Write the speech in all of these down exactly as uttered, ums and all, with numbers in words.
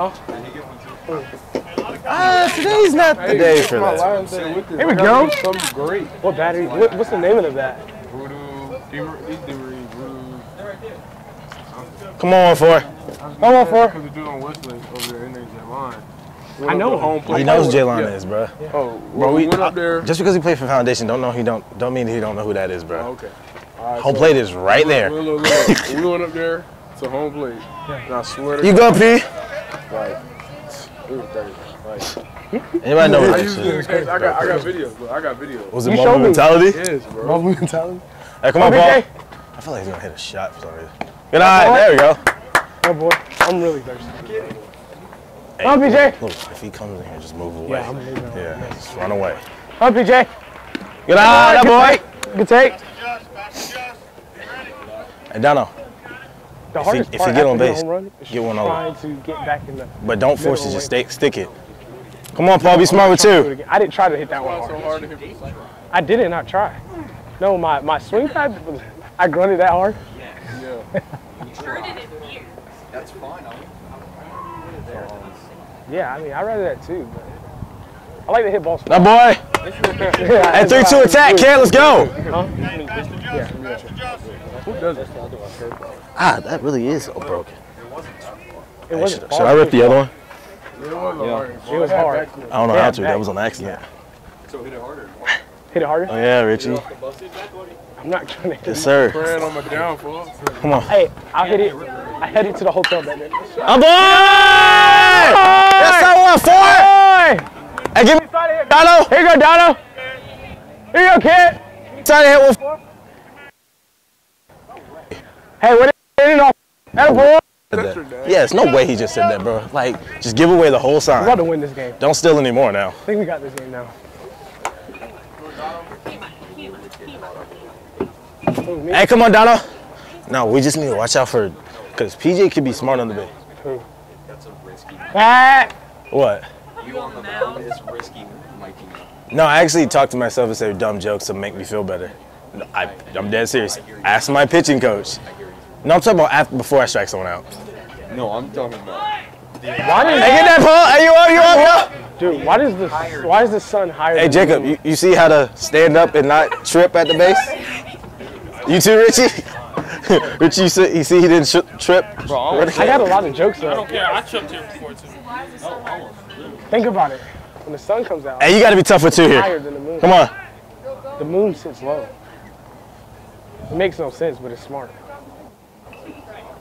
Huh? Ah, uh, today's not the hey, day for that. Here we go. Something great. What battery? What, what's the name of that? Voodoo. Come on, four. Come on, four. Because we're doing whistling over there in their J-Line. I know home play. He knows J-Line yeah. is, bro. Yeah. Oh, bro, we, we went up there. Just because he played for Foundation, don't know he don't don't mean he don't know who that is, bro. Oh, okay. Right, home so plate is right we there. Went, we, went, we went up there to home plate. And I swear to you God. You go, P. Like, it was dirty. Like, anybody know what this is? I got, I got videos, bro. I got videos. Was it Mobile Mentality? Yes, bro. Mobile Mentality? Hey, come on, ball. I feel like he's going to hit a shot for some reason. Good eye. There we go. Oh, boy. I'm really thirsty. Hey, on, P J. Look, if he comes in here, just move away. Yeah, I'm moving away. Yeah, just run away. On, P J. Good eye, that boy. Good take. Hey, Dono. The if you, if you get on base, run, get one over. To get back in the but don't force it, just stay, stick it. Come on, Paul, be smart with two. I didn't try to hit that one hard. I did not try. No, my, my swing type, I grunted that hard. Yeah. You grunted it here. That's fine. Yeah, I mean, I read that too. But I like to hit balls. That boy. And three two attack, kid. Let's go. Huh? Yeah. Who does it? Ah, that really is so broken. It wasn't hey, it should, should I rip the other one? It was hard. It was hard. I don't know how to. That was an accident. So hit it harder. Hit it harder? Oh, yeah, Richie. I'm not trying to hit it. Yes, sir. Come on. Hey, I'll hit it. I headed to the hotel back then. I'm boy! That's not one for it! Hey, give me side hit, Dono. Here you go, Dono. Here you go, kid. Side hit with four. Hey, what is it? That yeah, it's no way he just said that, bro. Like, just give away the whole sign. We're about to win this game. Don't steal anymore now. I think we got this game now. Hey, come on, Dono. No, we just need to watch out for, because P J could be smart on the bit. Who? That's a risky. Ah! What? You on the mound is risky, Mikey. No, I actually talked to myself and said dumb jokes to make me feel better. No, I, I'm dead serious. Ask my pitching coach. No, I'm talking about after, before I strike someone out. No, I'm talking about. Why did hey, get that ball? Hey, you up? You up? You up? Dude, why does the why is the sun higher? Hey, than Jacob, you, you see how to stand up and not trip at the base? You too, Richie? Richie, you see, you see he didn't trip. Bro, I got a lot of jokes though. I don't care. I tripped here before too. Think about it. When the sun comes out. Hey, you got to be tougher too here. Higher than the moon. Come on. The moon sits low. It makes no sense, but it's smart.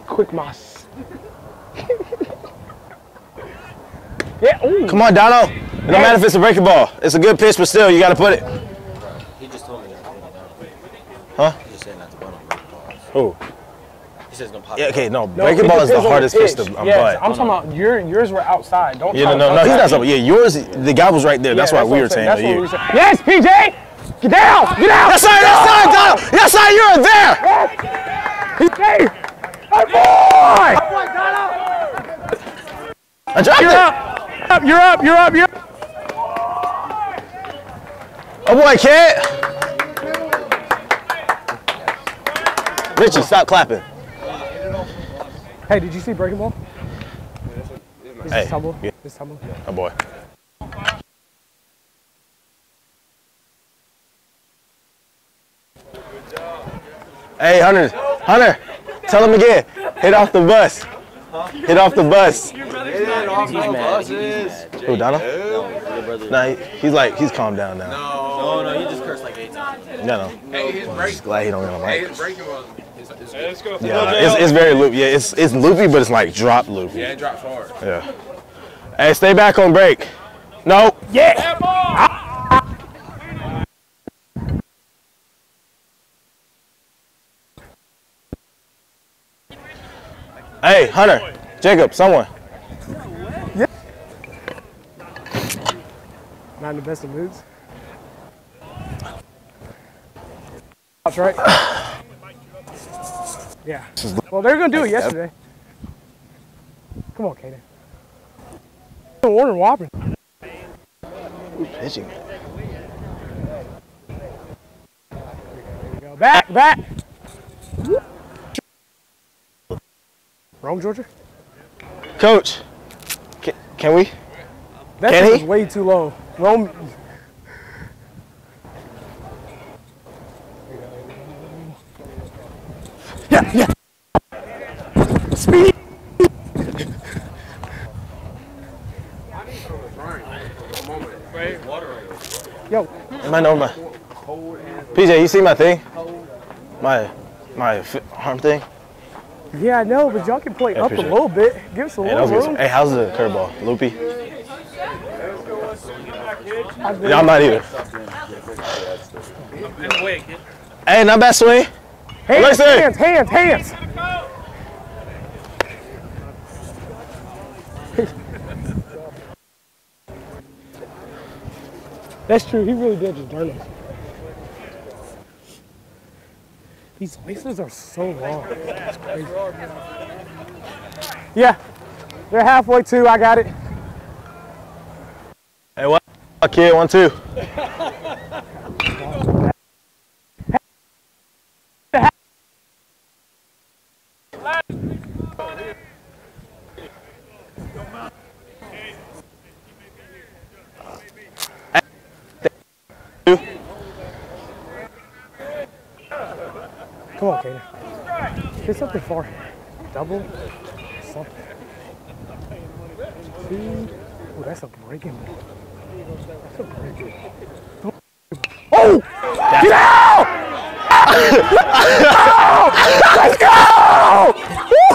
Quick moss. Yeah. Ooh. Come on, Dono. It don't hey. matter if it's a breaking ball. It's a good pitch, but still, you got to put it. He just told me that. Huh? He just said not to bunt on breaking balls. Who? He says gonna pop. Yeah. Okay. No, no breaking ball is the hardest pitch to bunt. Yeah, I'm talking about your, yours were outside. Don't. Yeah. No. No. No. He's not talking. Yeah. Yours. The guy was right there. Yeah, that's, that's why we were saying. That's what we were saying. Yes, P J. Get down. Get out. That's right. That's right, Dono. That's right. You're there. Yes. P J. Oh boy! I dropped you're it! Up. You're up, you're up, you're up! Oh boy, kid! Richie, stop clapping. Hey, did you see breaking ball? Is this tumble? Is this tumble? Oh boy. Hey, Hunter! Hunter! Tell him again. Hit off the bus. Huh? Hit off the bus. Your brother's not off the buses. Who, Dono? No, nah, he, he's like, he's calmed down now. No, no, no, he just cursed like eight times. No, no. Hey, his break. I'm just glad he don't get on mic. Hey, his break was. It's, it's, hey, let's go. Yeah, it's, it's very loopy. Yeah, it's, it's loopy, but it's like drop loopy. Yeah, it drops hard. Yeah. Hey, stay back on break. No. Yeah. yeah Hey, Hunter, Jacob, someone. Yeah. Not in the best of moods. That's right. Yeah. Well, they were going to do it yesterday. Come on, Kaden. Warner Whopper. Who's pitching? There we go. Back, back. Rome, Georgia? Coach, Can we? That Can he? Is way too low. Rome. Yeah, yeah. Speed. Yo. Am I normal? P J, you see my thing? My, my arm thing? Yeah, I know, but y'all can play yeah, up a little bit. Give us a hey, little room. Hey, how's the curveball? Loopy? Yeah, I'm not either. Hey, not bad swing. Hands, hands, hands, hands. That's true. He really did just burn us. These laces are so long. That's crazy. Yeah, they're halfway too. I got it. Hey, what? Kid, one, two. Come on, Kaden. Get something for double. Something. Two. Oh, that's a breaking one. Oh! That's get out! Oh! Let's go!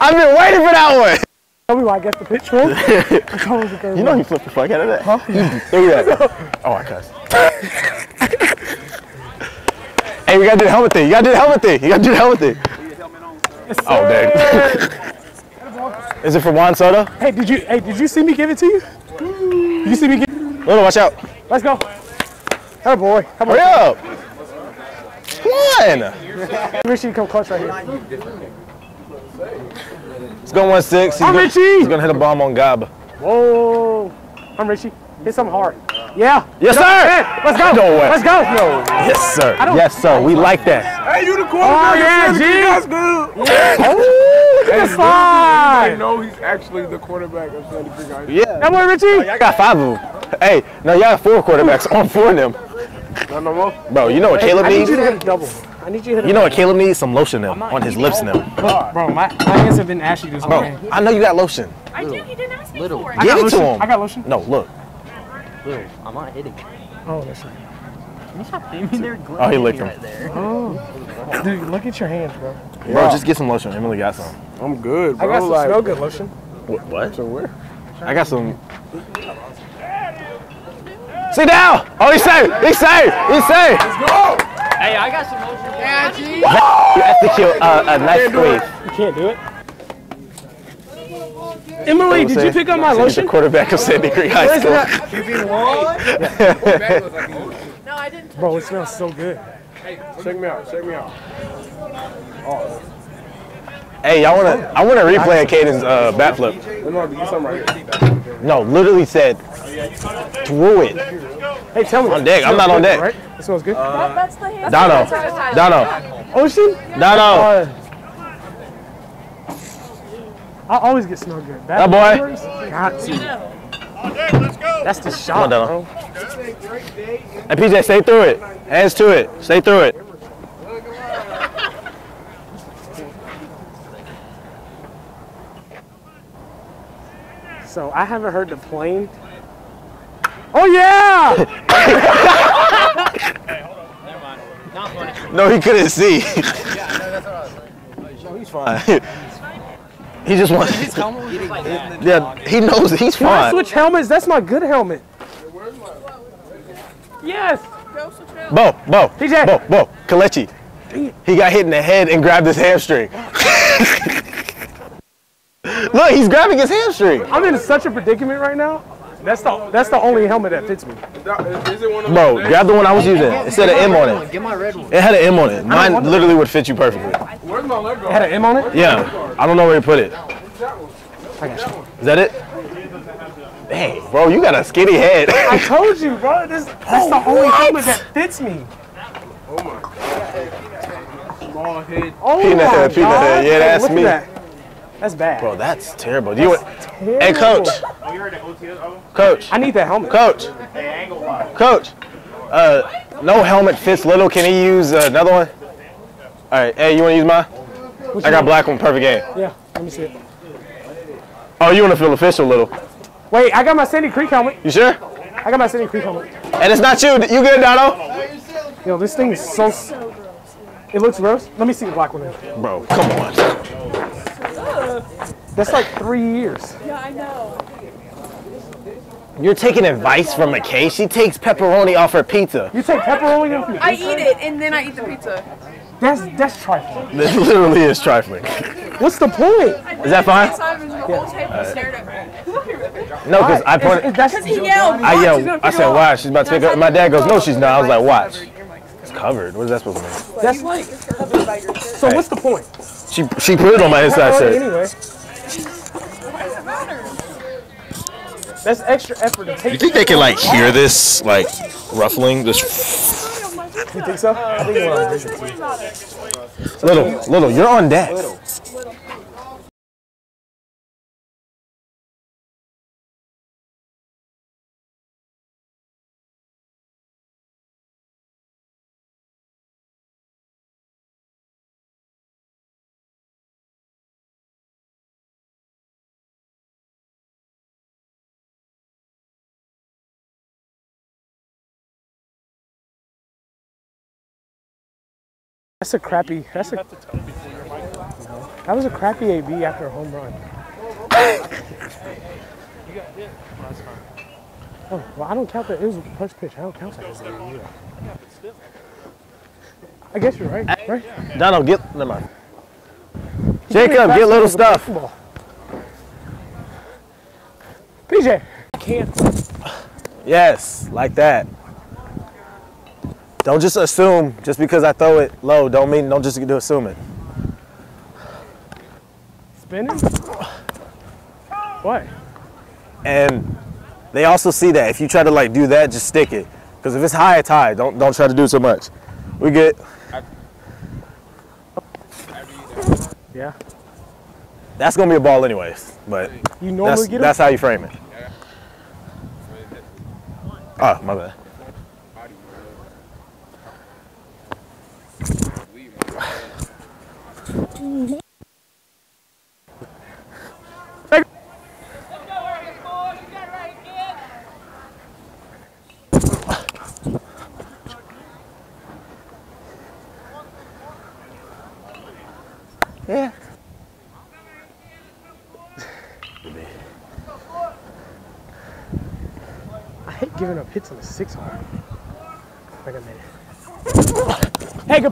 I've been waiting for that one! Tell me why I guess the pitch was. You know you flipped the fuck out of that. Huh? Look at that. Oh, I cussed. Hey, we gotta do the helmet thing. You gotta do the helmet thing. You gotta do the helmet thing. Yes, oh, dang. Is it for Juan Soto? Hey, did you hey did you see me give it to you? Did you see me give it? Little, watch out. Let's go. Oh boy. Come on. Hurry up. Come on. Richie, come close right here. It's going one six. He's I'm gonna, Richie. He's gonna hit a bomb on Gaba. Whoa. I'm Richie. Hit something hard. Yeah. Yes, sir. Hey, let's go. No way. Let's go. No. Yes, sir. Yes, sir. We like that. Hey, you the quarterback. Oh yeah, G. That's good. Yeah. Oh. Hey, I know he's actually the quarterback of Sandy Creek High School. Yeah. That boy, Richie. Oh, y'all got five of them. Hey, no, y'all got four quarterbacks on four of them. Not no more. Bro, you know what hey, Caleb I needs? I need you to hit a double. I need you to hit a You know what Caleb needs? Some lotion now on his lips now. Bro, bro my, my hands have been ashy this morning. Bro, I know you got lotion. I do. He didn't ask me Little. for it. Give it to him. I got lotion. No, look. Little, I'm not hitting. Oh, that's right. Oh, he licked him. Right there. Oh. Dude, look at your hands, bro. Yeah. Bro, just get some lotion. Emily got some. I'm good, bro. I got some like, smell good lotion. What? what? So where? I got some. Sit down! Oh, he's safe! He's safe! He's safe! Let's go! Hey, I got some lotion. Yeah, G. You have to kill uh, a nice squeeze. You can't do it. Emily, did you pick up my lotion? The quarterback of Sandy Creek High School. No, I didn't. Bro, it smells so good. Hey, check me out. Check me out. Oh. Hey, y'all wanna? I wanna replay Caden's uh, bat flip. No, literally said, threw it. Hey, tell me. On deck. I'm not on deck. Right? It smells good. Uh, that's the hand. Dono. Dono. Ocean. Dono. I always get smelled good. That boy. Got you. On deck. Let's go. That's the shot, bro. Hey, P J, stay through it. Hands to it. Stay through it. So I haven't heard the plane. Oh yeah! Hey, hold on. Never mind. Not funny. No, he couldn't see. Yeah, no, that's what I was like. No, he's fine. He just wants. His helmet was like that. Yeah, he knows he's fine. Can I switch helmets? That's my good helmet. Yes. Bo, Bo, P J. Bo, Bo, Kelechi. He got hit in the head and grabbed his hamstring. Look, he's grabbing his hamstring. I'm in such a predicament right now. That's the that's the only helmet that fits me. Bro, grab the one I was using. It said an M on it. Get my red one. It had an M on it. Mine literally would fit you perfectly. Where's my leg? It had an M on it? Yeah. I don't know where you put it. I got you. Is that it? Dang, bro, you got a skinny head. I told you, bro. This, that's oh, the only helmet that fits me. Oh my God. small head. Oh peanut head, peanut head. Yeah, that's me. That. That's bad. Bro, that's terrible. Do you want? Hey, coach. Oh, you heard the O T O? Coach. I need that helmet. Coach. Hey, angle block. Coach. Uh, no helmet fits little. Can he use uh, another one? All right. Hey, you want to use mine? Which I got one? Black one. Perfect game. Yeah. Let me see it. Oh, you want to feel official, little? Wait, I got my Sandy Creek helmet. You sure? I got my Sandy Creek helmet. And it's not you. You good, Dono? Yo, this thing is so. It looks gross. Let me see the black one. Here. Bro, come on. That's like three years. Yeah, I know. You're taking advice from McKay. She takes pepperoni off her pizza. You take pepperoni off your pizza? I eat it, and then I eat the pizza. That's, that's trifling. This literally is trifling. What's the point? Is that fine? Yeah. Right. No, because I pointed. Is, is he yelled, I yelled. I said, "Why?" She's about to pick up. My dad goes, "No, she's not." I was like, "Watch." It's covered. What is that supposed to mean? That's like. So what's the point? She she put it on my inside shirt. Anyway. That's extra effort. To take. You think they can like hear this like ruffling? This. You think so? I think we're on Little, Little, you're on deck. Little. That's a crappy, that's a, that was a crappy A B after a home run. Oh, well, I don't count that. It was a first pitch. I don't count that. I guess you're right, right? Donald, get, never mind. Jacob, get little stuff. P J. I can't. Yes, like that. Don't just assume, just because I throw it low, don't mean, don't just assume it. Spinning? What? And they also see that. If you try to like do that, just stick it. Because if it's high, it's high. Don't, don't try to do so much. We good. Yeah. That's going to be a ball anyways, but you normally that's, get that's how you frame it. Oh, my bad. Yeah. I hate giving up hits on the six hole. Wait a minute. Hey, go.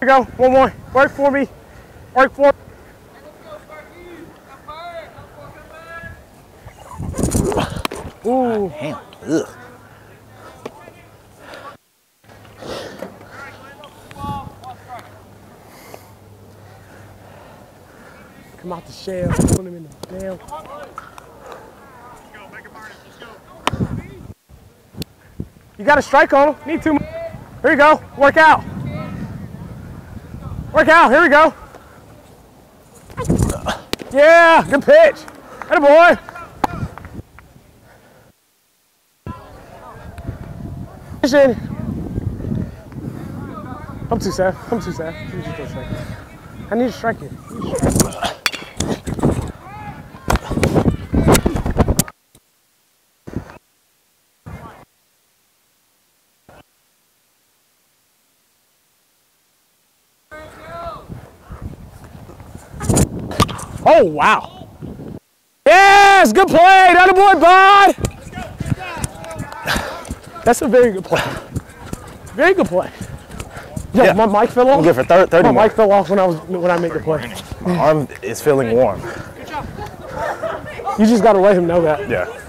Here we go, one more. Work for me. Work for me. Ooh. Damn. Ugh. Come out the shell. Put him in the damn. Let's go. Make a party. Let's go. You got a strike on him. Need two more. Here we go. Work out. Work out, here we go. Yeah, good pitch. Atta boy. I'm too sad. I'm too sad. I need to strike you. Oh, wow. Yes, good play. That a boy, Bud. That's a very good play. Very good play. Yo, yeah. My mic fell off. I'm good for thirty My more. mic fell off when I, was, when I made the play. My arm is feeling warm. Good job. You just got to let him know that. Yeah.